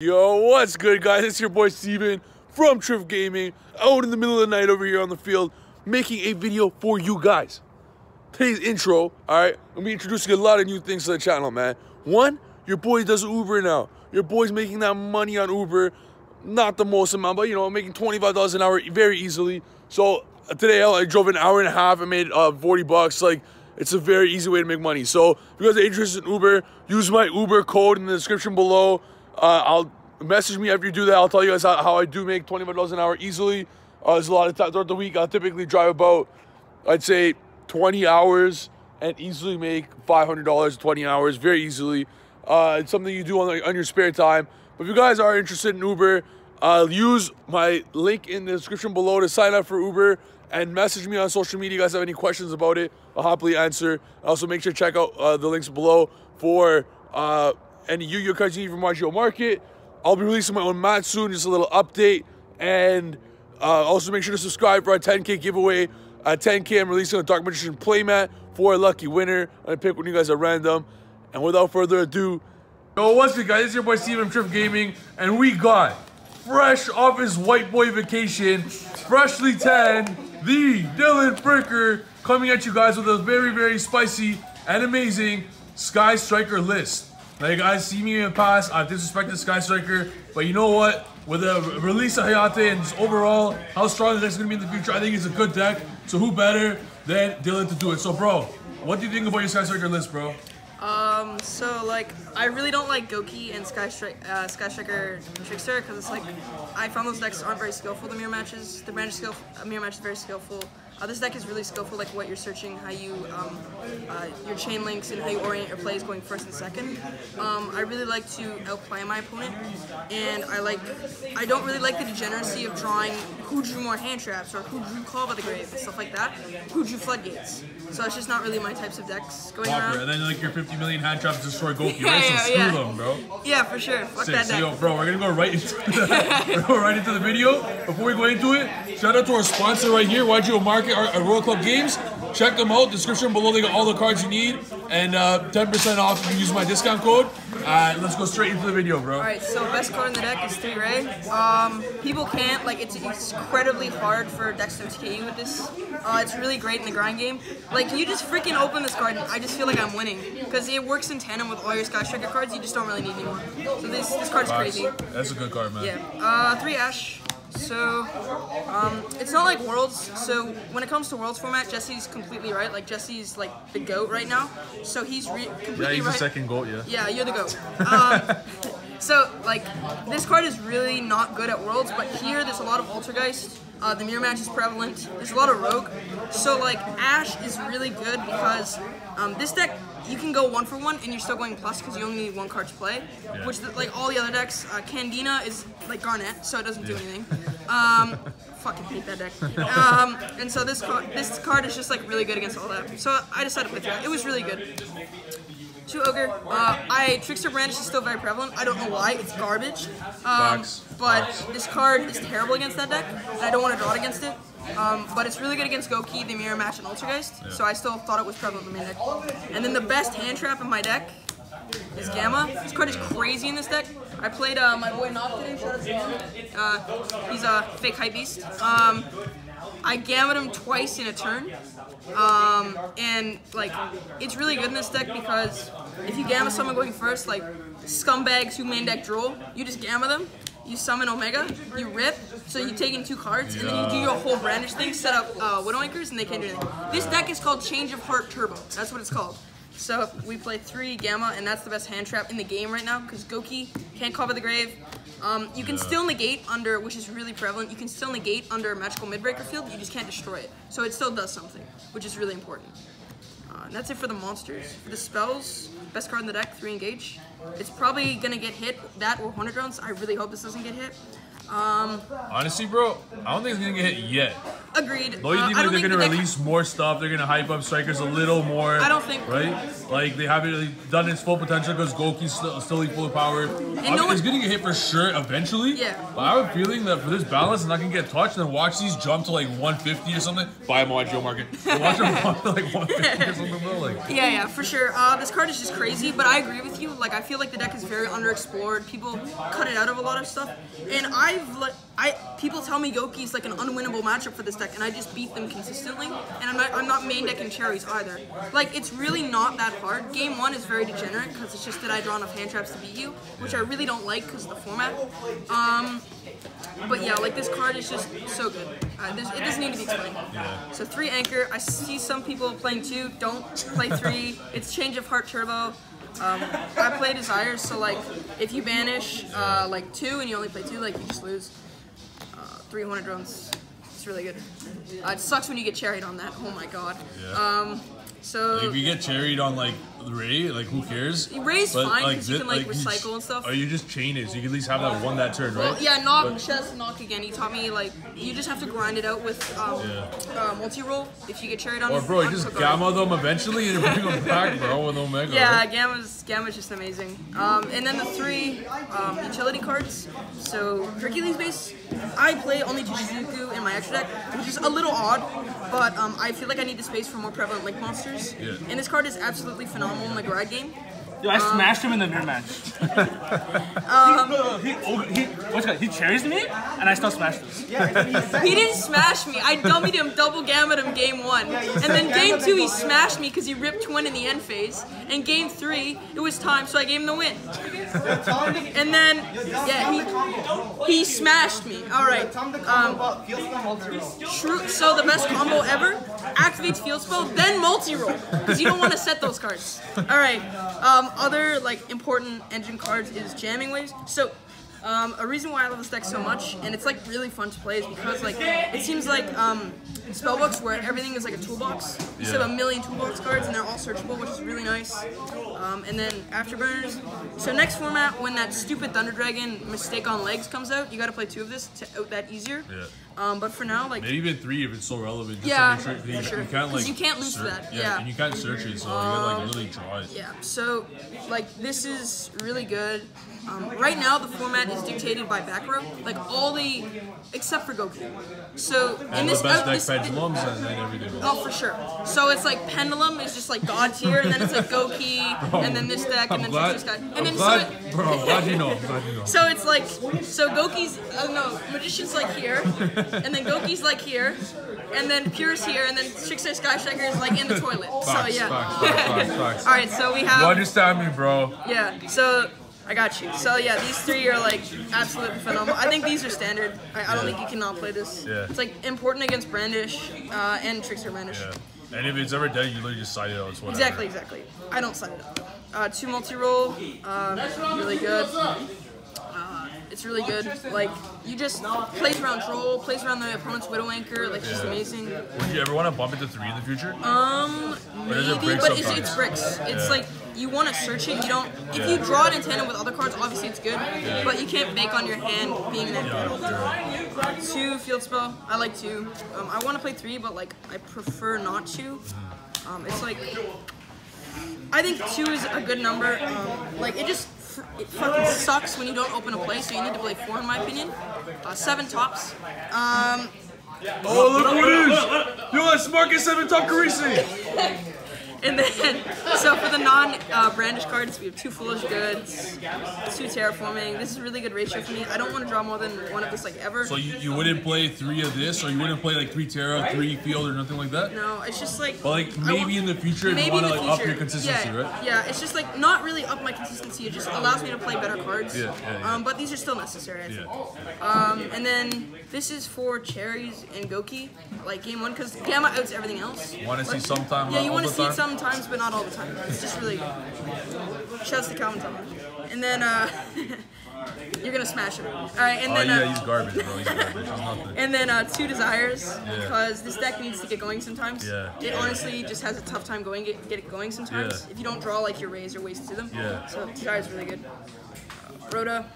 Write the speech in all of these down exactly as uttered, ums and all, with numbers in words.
Yo, what's good, guys? It's your boy Steven from Trif Gaming, out in the middle of the night over here on the field, making a video for you guys. Today's intro, alright, I'm gonna be introducing a lot of new things to the channel, man. One, your boy does Uber now. Your boy's making that money on Uber, not the most amount, but you know, making twenty-five dollars an hour very easily. So today I drove an hour and a half and made uh, forty bucks, like, it's a very easy way to make money. So if you guys are interested in Uber, use my Uber code in the description below. Uh, I'll message me after you do that. I'll tell you guys how, how I do make twenty-five dollars an hour easily. Uh, there's a lot of time throughout the week. I'll typically drive about, I'd say, twenty hours and easily make five hundred dollars twenty hours very easily. Uh, it's something you do on, like, on your spare time. But if you guys are interested in Uber, uh, use my link in the description below to sign up for Uber and message me on social media. You guys have any questions about it, I'll happily answer. Also, make sure to check out uh, the links below for... Uh, any Yu-Gi-Oh cards you need from Y G O Market. I'll be releasing my own mat soon, just a little update. And uh, also make sure to subscribe for our ten K giveaway. At ten K, I'm releasing a Dark Magician playmat for a lucky winner. I'm gonna pick one of you guys at random. And without further ado, yo, what's good, guys? It's your boy Steven from Trif Gaming, and we got, fresh off his white boy vacation, freshly tanned, the Dylan Fricker, coming at you guys with a very, very spicy and amazing Sky Striker list. Now, you guys see me in the past, I've disrespected Sky Striker, but you know what? With the release of Hayate and just overall how strong the deck's gonna be in the future, I think it's a good deck. So who better than Dylan to do it? So, bro, what do you think about your Sky Striker list, bro? Um, so, like, I really don't like Goki and Sky, Stri uh, Sky Striker Trickster, because it's like, I found those decks aren't very skillful, the mirror matches. The Brandish skill, uh, mirror match is very skillful. Uh, this deck is really skillful, like what you're searching, how you, um, uh, your chain links and how you orient your plays going first and second. Um, I really like to outplay my opponent, and I like, I don't really like the degeneracy of drawing who drew more hand traps, or who drew Call by the Grave, and stuff like that, who drew Floodgates. So it's just not really my types of decks going Popper, around. And then like your fifty million hand traps destroy Goki, yeah, right? So yeah, screw yeah. them, bro. Yeah, for sure. Fuck Sick. that deck. So, yo, bro, we're gonna go right into the, we're gonna go right into the video. Before we go into it, shout out to our sponsor right here, Y G O Market, our, our World Club Games. Check them out. Description below, they got all the cards you need. And uh, ten percent off if you use my discount code. Uh, let's go straight into the video, bro. Alright, so best card in the deck is three ray. Um, people can't, like, it's, it's incredibly hard for decks to T K U with this. Uh, it's really great in the grind game. Like, you just freaking open this card and I just feel like I'm winning. Because it works in tandem with all your Sky Striker cards, you just don't really need anymore. So this, this card's Pops. crazy. That's a good card, man. Yeah. Uh, three Ash. So, um, it's not like Worlds, so when it comes to Worlds format, Jesse's completely right. Like, Jesse's, like, the GOAT right now. So he's re completely right. Yeah, he's right. the second GOAT, yeah. Yeah, you're the GOAT. Um, so, like, this card is really not good at Worlds, but here there's a lot of Altergeist. Uh, the mirror match is prevalent. There's a lot of Rogue. So, like, Ash is really good because um, this deck... you can go one for one and you're still going plus because you only need one card to play, yeah. which the, like all the other decks, uh, Candina is like Garnet, so it doesn't yeah. do anything. Um, fucking hate that deck. Um, and so this card, this card is just like really good against all that. So I decided to play that. It was really good. Two Ogre. Uh, I Trickster Brandish is still very prevalent. I don't know why. It's garbage. Um, but this card is terrible against that deck, and I don't want to draw it against it. Um, but it's really good against Goki, the mirror match, and Altergeist, yeah. so I still thought it was prevalent in my deck. And then the best hand trap in my deck is Gamma. This card is crazy in this deck. I played uh, my boy Nock today, shout out to him. Uh, he's a fake hype beast. Um, I gammed him twice in a turn, um, and like it's really good in this deck because if you gamma someone going first, like scumbags who main deck drool, you just gamma them. You summon Omega, you rip, so you take in two cards, yeah. and then you do your whole Brandish thing, set up uh, Widow Anchors, and they can't do anything. This deck is called Change of Heart Turbo. That's what it's called. So we play three Gamma, and that's the best hand trap in the game right now, because Goki can't Call by the Grave. Um, you can yeah. still negate under, which is really prevalent, you can still negate under a Magical Midbreaker field, you just can't destroy it. So it still does something, which is really important. Uh, and that's it for the monsters. For the spells, best card in the deck, three Engage. It's probably gonna get hit, that or one hundred rounds. I really hope this doesn't get hit. Um, Honestly, bro, I don't think it's going to get hit yet. Agreed. Low uh, they're going to release that... more stuff. They're going to hype up Strikers a little more. I don't think. Right? Like, they haven't really done its full potential because Goki's still, still full of power. And no it's going to get hit for sure eventually. Yeah. But I have a feeling that for this balance, it's not going to get touched. And then watch these jump to like one fifty or something. Buy them on Y G O Market. But watch them jump to like one fifty or something, bro. Like, yeah, yeah, for sure. Uh, this card is just crazy, but I agree with you. Like, I feel like the deck is very underexplored. People cut it out of a lot of stuff. And I've like, I people tell me Goki's like an unwinnable matchup for this deck, and I just beat them consistently. And I'm not, I'm not main decking Cherries either. Like, it's really not that hard. Game one is very degenerate because it's just that I draw enough hand traps to beat you, which I really don't like because of the format. Um, but yeah, like this card is just so good. Uh, it doesn't need to be explained. Yeah. So three Anchor. I see some people playing two. Don't play three. It's Change of Heart Turbo. Um, I play Desires, so like if you banish uh, like two and you only play two, like you just lose. Uh, three hundred drones. It's really good. Uh, it sucks when you get cherried on that. Oh my god. Yeah. Um, so like if you get cherried on like Ray, like who cares? Ray's but, fine because like, you can like, like recycle and stuff. Or you just chain it, so you can at least have that one that turn, right? Well, yeah, knock, but, chest, knock again. He taught me like you just have to grind it out with um, yeah. uh, multi-roll if you get cherried on. Or bro, you just Gamma them eventually and bring them back, bro, with Omega. Yeah, right? Gamma's Gamma's just amazing. Um, and then the three um, utility cards. So Hercules Base. I play only two Shizuku in my extra deck, which is a little odd, but um, I feel like I need the space for more prevalent link monsters. Yeah. And this card is absolutely phenomenal. In the grad game. Yo, I um, smashed him in the mirror match. um, he, he, he, what's it called? He cherries me, and I still smashed him. He didn't smash me. I dummied him, double gammaed him game one. And then game two, he smashed me because he ripped twin in the end phase. And game three, it was time, so I gave him the win. And then, yeah, he, he smashed me. All right. Um, true, so the best combo ever, activates field spell, then multi-roll. Because you don't want to set those cards. All right. Um, Other like important engine cards is jamming waves. So um, a reason why I love this deck so much, and it's like really fun to play, is because like it seems like um, spellbooks where everything is like a toolbox. You yeah. have a million toolbox cards, and they're all searchable, which is really nice. Um, and then afterburners. So next format, when that stupid Thunder Dragon mistake on legs comes out, you got to play two of this to out that easier. Yeah. Um, but for now, like... maybe even three if it's so relevant. Just yeah, sure, you, sure. You can't, like... you can't lose that. Yeah, yeah, and you can't search it, so um, you gotta, like, literally try it. Yeah, so, like, this is really good. Um, right now, the format is dictated by back row. Like, all the... except for Goku. So, and in the this... best out, deck, this, Pendulums it, and, and everything else. Oh, for sure. So, it's, like, Pendulum is just, like, God tier, and then it's, like, Goki, bro, and then this deck, and I'm then Trickster Sky. And I'm then glad, so it, bro, I'm glad you know. I'm glad you know. So, it's, like... so, Goki's... oh, no. Magician's, like, here. And then Goki's like here, and then Pure's here, and then Trickster Sky Striker is like in the toilet. Fox, so yeah. Fox, Fox, Fox, Fox. All right, so we have. You understand me, bro? Yeah. So I got you. So yeah, these three are like absolutely phenomenal. I think these are standard. I, I yeah. don't think you cannot play this. Yeah. It's like important against Brandish uh, and Trickster Brandish. Yeah. And if it's ever dead, you literally just side it out. Exactly, exactly. I don't side it out. Uh, two multi-roll, um, really good. It's really good. Like, you just plays around troll, plays around the opponent's widow anchor. Like, it's yeah. just amazing. Would you ever want to bump it to three in the future? Um, maybe, it but it's, it's bricks. It's yeah. like, you want to search it. You don't. If yeah. you draw it in tandem with other cards, obviously it's good. Yeah. But you can't bank on your hand being that good. Yeah, right. uh, two field spell. I like two. Um, I want to play three, but like, I prefer not to. Um, it's like, I think two is a good number. Um, like, it just. It fucking sucks when you don't open a play, so you need to play four in my opinion. Uh, seven tops. Um, oh, look who it is! Yo, that's Marcus seven top Carisi! And then, so for the non-brandish uh, cards, we have two Foolish Goods, two Terraforming. This is a really good ratio for me. I don't want to draw more than one of this, like, ever. So you, you wouldn't play three of this, or you wouldn't play, like, three Terra, three Field, or nothing like that? No, it's just, like... but, like, maybe in the future if you want to, like, up your consistency, yeah, right? Yeah, it's just, like, not really up my consistency. It just allows me to play better cards. Yeah, yeah, yeah. Um, but these are still necessary, I think. Yeah. Um, and then this is for Cherries and Goki, like, game one, because Gamma outs everything else. You want to see sometime? Yeah, you want to see some Sometimes, but not all the time. It's just really good. Shouts to Calvin Thomas. And then, uh, you're gonna smash him. All right, and then, oh, yeah, uh, he's garbage, bro. He's garbage. Nothing. And then, uh, two Desires, yeah. because this deck needs to get going sometimes. Yeah. It honestly just has a tough time going, get, get it going sometimes. Yeah. If you don't draw, like, your rays or ways to them. Yeah. So, Desires is really good. Uh, Rhoda.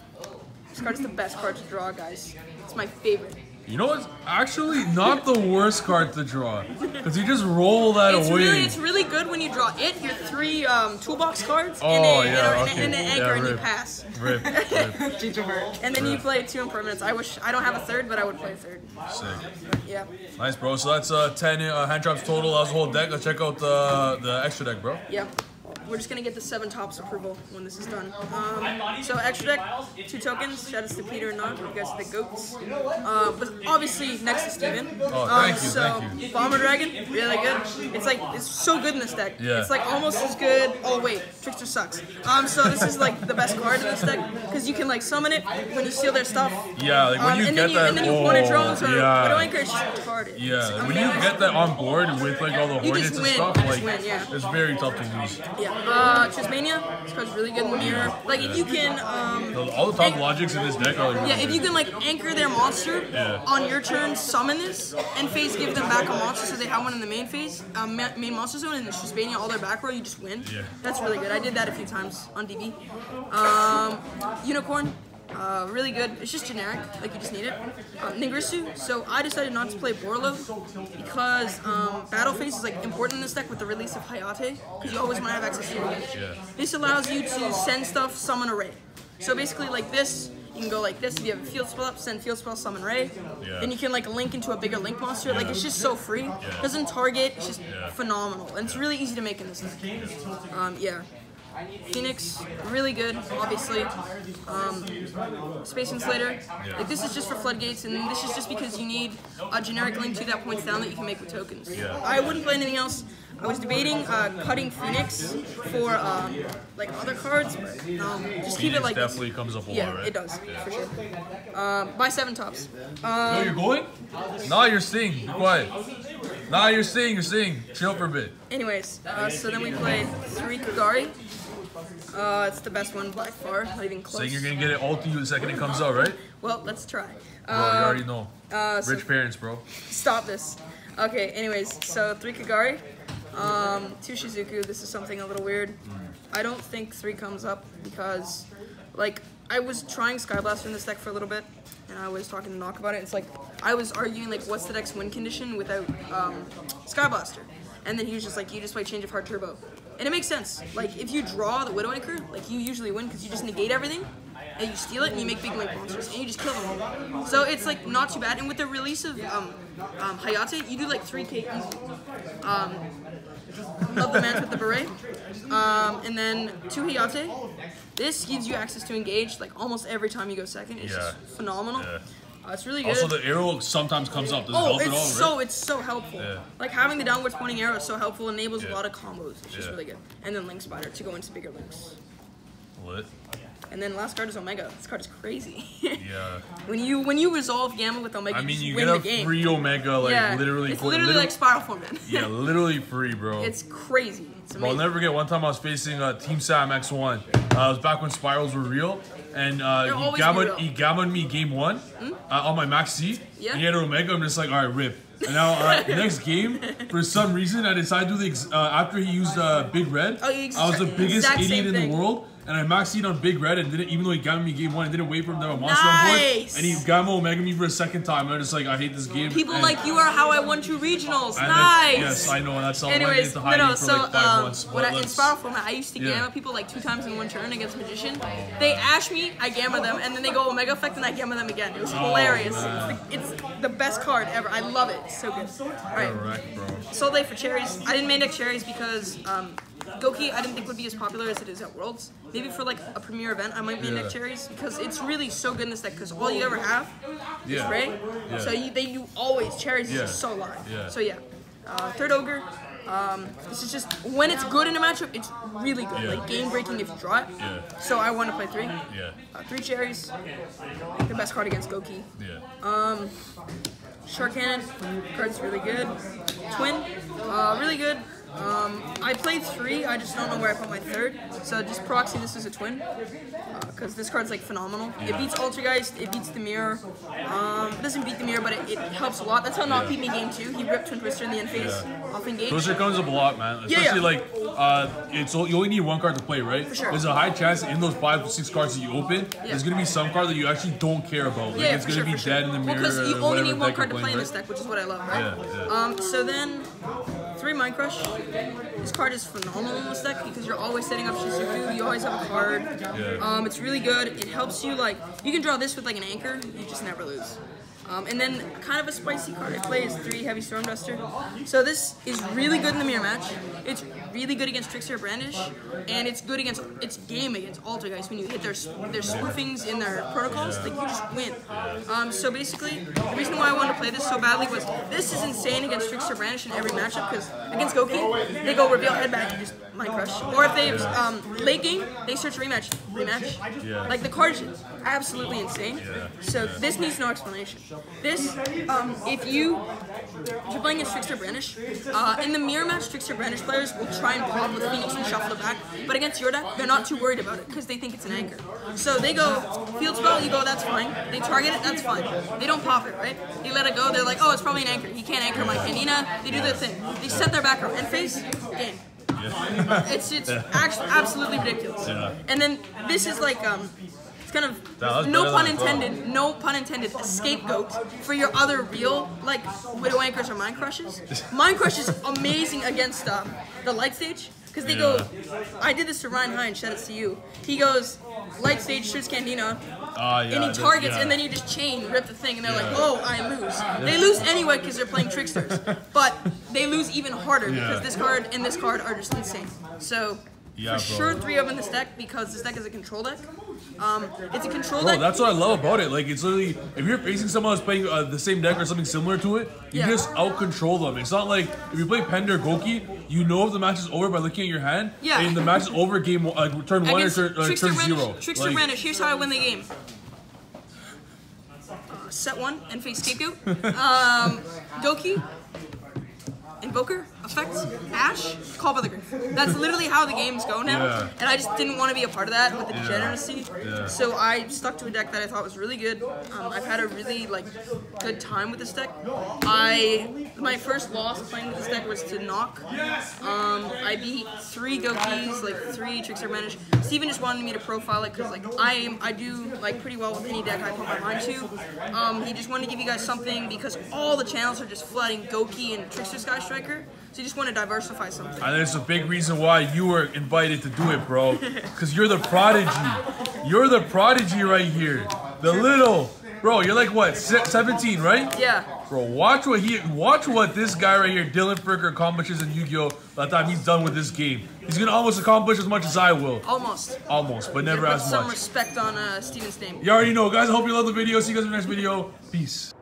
This card is the best card to draw, guys. It's my favorite. You know what's actually not the worst card to draw, because you just roll that it's away. Really, it's really good when you draw it, your three um, toolbox cards, oh, and an yeah, okay. an anchor, yeah, and you pass. Rip, rip. And then rip. you play two impermanents. I wish, I don't have a third, but I would play a third. Sick. Yeah. Nice, bro. So that's uh, ten uh, hand traps total. That was the whole deck. Let's check out the, the extra deck, bro. Yeah. We're just gonna get the seven tops approval when this is done. Um, so extra deck, two tokens. Shout out to Peter and Nog. You guys are the goats. Uh, but obviously next to Steven. Oh, thank um, you, so thank you. Bomber Dragon, really good. It's like it's so good in this deck. Yeah. It's like almost as good. Oh wait, Trickster sucks. Um, so this is like the best card in this deck because you can like summon it when you steal their stuff. Yeah, like when um, you get you, that. And then you oh, want to draw so yeah. Widow Anchor, it's just carded. Yeah, so, when okay. you get that on board with like all the hornets and stuff, you like win, yeah. It's very tough to use. Yeah. Uh, Trismania, this card's really good in the mirror. Like, yeah. if you can, um... all the top logics in this deck are, like, really Yeah, good. If you can, like, anchor their monster yeah. on your turn, summon this, and phase give them back a monster, so they have one in the main phase, um, main monster zone, and the Trismania, all their back row, you just win. Yeah. That's really good. I did that a few times on D B. Um, Unicorn. Uh, really good. It's just generic, like you just need it. Um, Ningrisu, so I decided not to play Borlo because um, Battle Phase is like important in this deck with the release of Hayate, because you always want to have access to it. Yeah. This allows you to send stuff, summon a Ray. So basically like this, you can go like this, if you have a field spell up, send field spell, summon Ray. Yeah. Then you can like link into a bigger link monster, yeah. like it's just so free. Yeah. It doesn't target, it's just yeah. phenomenal. And it's really easy to make in this deck. Yeah. Um, yeah. Phoenix, really good, obviously. Um, Space Inslator, yeah. like this is just for floodgates, and this is just because you need a generic link to that points down that you can make with tokens. Yeah. I wouldn't play anything else. I was debating uh, cutting Phoenix for um, like other cards, but um, just Phoenix keep it like definitely this. comes up a yeah, lot, right? It does, yeah. for sure. Uh, buy seven tops. Um, no, you're going? No, you're seeing. Be quiet. No, you're seeing. You're seeing. Chill for a bit. Anyways, uh, so then we played three Kagari. Uh, it's the best one by far, not even close. Saying you're gonna get it all to you the second it comes out, right? Well, let's try. Bro, uh, you already know. Uh, Rich so parents, bro. Stop this. Okay, anyways, so three Kagari, um, two Shizuku. This is something a little weird. Mm. I don't think three comes up because, like, I was trying Skyblast in this deck for a little bit, and I was talking to Nock about it. And it's like I was arguing like, what's the deck's win condition without um, Skyblaster? And then he was just like, you just play Change of Heart Turbo. And it makes sense. Like, if you draw the Widow Anchor, like, you usually win because you just negate everything, and you steal it, and you make big link monsters, and you just kill them all. So it's, like, not too bad. And with the release of um, um, Hayate, you do, like, three K easy. Um, love the man with the beret. Um, and then two Hayate. This gives you access to Engage, like, almost every time you go second. It's yeah. just phenomenal. Yeah. Uh, it's really good. Also, the arrow sometimes comes up. Does oh, it help it's at all, so right? it's so helpful. Yeah. Like having the downwards pointing arrow is so helpful. Enables yeah. a lot of combos. It's yeah. just really good. And then Link Spider to go into bigger links. What? And then last card is Omega. This card is crazy. yeah. When you when you resolve Gamma with Omega, I mean, you, you win get a the game. free Omega, like yeah. literally. It's literally like Spiral Format. yeah, literally free, bro. It's crazy. It's amazing. I'll never forget one time I was facing uh, Team Sam X one. Uh, it was back when spirals were real. And uh, he, gammoned, he gammoned me game one mm? uh, on my max C. Yeah. He had an Omega. I'm just like, all right, rip. And now, all right, next game, for some reason, I decided to do the ex uh, after he used uh, Big Red. Oh, I was the biggest idiot in the world. And I maxed it on Big Red and didn't, even though he gammoned me game one, I didn't wait for him to have a monster nice. on board. And he gamma Omega me for a second time. And I'm just like, I hate this game. People and like you are how I won two regionals. Nice. It, yes, I know. That's all Anyways, I need to hide no, no, for so, like five um, months. What I, in Spiral Format, I used to yeah. gamma people like two times in one turn against Magician. Oh, they ash me, I gamma them, and then they go Omega Effect and I gamma them again. It was hilarious. Oh, it's, the, it's the best card ever. I love it. It's so good. All right. All right, bro. Sold late for Cherries. I didn't main deck Cherries because... Um, Goki, I didn't think would be as popular as it is at Worlds. Maybe for like a premier event, I might be yeah. neck Cherries because it's really so good in this deck. Because all you ever have is yeah. Ray, yeah. so you, they do always Cherries is yeah. just so live. Yeah. So yeah, uh, third Ogre. Um, this is just when it's good in a matchup, it's really good, yeah. like game breaking if you draw it. Yeah. So I want to play three. Yeah. Uh, three Cherries, the best card against Goki. Yeah. Um, Shark Cannon, card's really good. Twin, uh, really good. Um, I played three, I just don't know where I put my third, so just proxy this is a twin, because uh, this card's like phenomenal. Yeah. It beats Altergeist, it beats the mirror, um, it doesn't beat the mirror, but it, it helps a lot. That's how Nock beat me game two, he ripped Twin Twister in the end phase, yeah. off Engage. Twister comes up a lot, man, especially yeah, yeah. like, uh, it's you only need one card to play, right? For sure. There's a high chance in those five or six cards that you open, yeah. there's gonna be some card that you actually don't care about. Like yeah, it's gonna sure, be dead sure. in the mirror. Because well, you only need one card to play right? in this deck, which is what I love, right? Yeah, yeah. Um, so then three Mind Crush. This card is phenomenal in this deck because you're always setting up Shizuku. You always have a card. Yeah. Um, it's really good. It helps you like you can draw this with like an anchor. You just never lose. Um, and then kind of a spicy card I play is three Heavy Storm Duster. So this is really good in the mirror match. It's really good against Trickster or Brandish, and it's good against it's game against Altergeist when you hit their their spoofings in their protocols. Like you just win. Um, so basically, the reason why I wanted to play this so badly was this is insane against Trickster or Brandish in every matchup because against Goki they go reveal head back and just Mind Crush. Or if they um, late game they search rematch rematch. Yeah. Like the card is absolutely insane. So this needs no explanation. This, um, if you, if you're playing against Trickster Brandish, uh, in the mirror match, Trickster Brandish players will try and block with Phoenix and shuffle it back, but against your deck, they're not too worried about it, because they think it's an anchor. So they go, field spell, you go, that's fine. They target it, that's fine. They don't pop it, right? They let it go, they're like, oh, it's probably an anchor. He can't anchor my Candina. They do their thing. They set their back row, end phase, game. it's it's yeah. actually absolutely ridiculous. Yeah. And then this is like, um, kind of no pun intended no pun intended a scapegoat for your other real like widow anchors or Mind Crushes. Mind Crush is amazing against uh, the Light Stage because they yeah. go I did this to Ryan Hines, shout out to you, he goes Light Stage shoots Candina uh, yeah, and he targets yeah. and then you just chain rip the thing and they're yeah. like oh I lose yeah. they lose anyway because they're playing Tricksters but they lose even harder yeah. because this card and this card are just insane. So Yeah, for bro. sure, three of them in this deck because this deck is a control deck. Um, it's a control bro, deck. That's what I love about it. Like, it's literally if you're facing someone that's playing uh, the same deck or something similar to it, you yeah. just out control them. It's not like if you play Pender Goki, you know if the match is over by looking at your hand. Yeah. And the match is over game uh, turn one or turn, uh, turn zero. Trickster like, Brandish. Here's how I win the game. Uh, set one and face scapegoat. um, Goki. Invoker, effects, Ash, Call by the Grave. That's literally how the games go now, yeah. and I just didn't want to be a part of that with the degeneracy. Yeah. Yeah. So I stuck to a deck that I thought was really good. Um, I've had a really like good time with this deck. I my first loss playing with this deck was to Nock. Um, I beat three Gokis, like three Trickster Brandish. Steven just wanted me to profile it because like I am I do like pretty well with any deck I put my mind to. Um, he just wanted to give you guys something because all the channels are just flooding Goki and Trickster Sky Striker. Striker, so you just want to diversify something. And there's a big reason why you were invited to do it, bro. Because you're the prodigy. You're the prodigy right here. The little, bro, you're like what, seventeen, right? Yeah. Bro, watch what he, watch what this guy right here, Dylan Fricker, accomplishes in Yu-Gi-Oh! By the time he's done with this game. He's going to almost accomplish as much as I will. Almost. Almost, but never as much. Some respect on uh, Steven's name. You already know, guys. I hope you love the video. See you guys in the next video. Peace.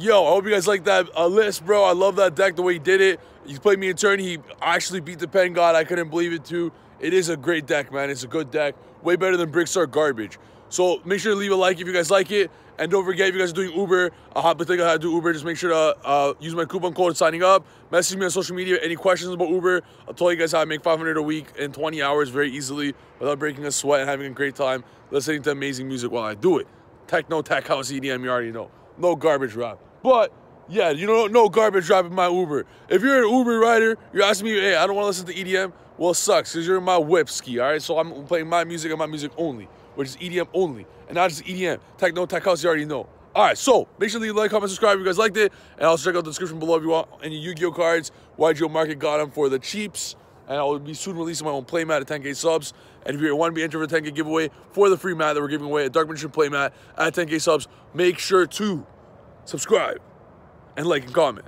Yo, I hope you guys like that uh, list, bro. I love that deck, the way he did it. He played me in turn. He actually beat the Pen God. I couldn't believe it, too. It is a great deck, man. It's a good deck. Way better than Brickstar garbage. So make sure to leave a like if you guys like it. And don't forget, if you guys are doing Uber, I hop and think I how to do Uber. Just make sure to uh, use my coupon code signing up. Message me on social media. Any questions about Uber? I'll tell you guys how I make five hundred a week in twenty hours very easily without breaking a sweat and having a great time listening to amazing music while I do it. Techno, tech, house, E D M, you already know. No garbage rap. But, yeah, you don't know no garbage rap in my Uber. If you're an Uber rider, you're asking me, hey, I don't want to listen to E D M. Well, it sucks, because you're in my whip ski, all right? So I'm playing my music and my music only, which is E D M only. And not just E D M. Techno, tech house, you already know. All right, so make sure to leave a like, comment, subscribe if you guys liked it. And also check out the description below if you want any Yu-Gi-Oh cards. Y G O Market got them for the cheaps. And I will be soon releasing my own playmat at ten K subs. And if you want to be entered for the ten K giveaway for the free mat that we're giving away, a Dark Magician playmat at ten K subs, make sure to subscribe and like and comment.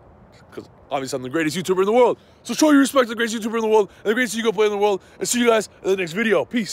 Because obviously I'm the greatest YouTuber in the world. So show your respect to the greatest YouTuber in the world and the greatest Yu-Gi-Oh player in the world. And see you guys in the next video. Peace.